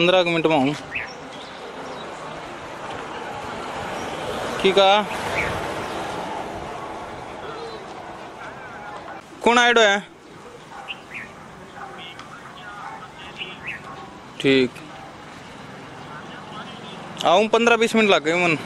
15 minute में हूँ। ठीक है, कौन आइडो है? ठीक आऊँ, 15-20 मिनट लग गए मन।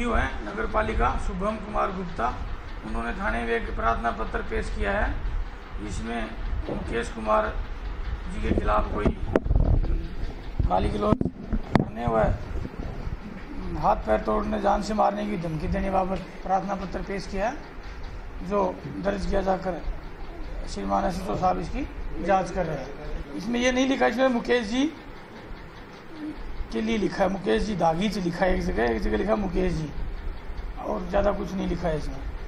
ईओ है नगर पालिका शुभम कुमार गुप्ता, उन्होंने थाने में एक प्रार्थना पत्र पेश किया है। इसमें मुकेश कुमार जी के खिलाफ कोई गाली गलौज करने व हाथ पैर तोड़ने, जान से मारने की धमकी देने बाबत प्रार्थना पत्र पेश किया है, जो दर्ज किया जाकर श्रीमान एसओ साहब इसकी जांच कर रहे हैं। इसमें यह नहीं लिखा, इसमें मुकेश जी के लिए लिखा है, मुकेश जी दागीच लिखा है एक जगह, एक जगह लिखा मुकेश जी, और ज़्यादा कुछ नहीं लिखा है इसमें।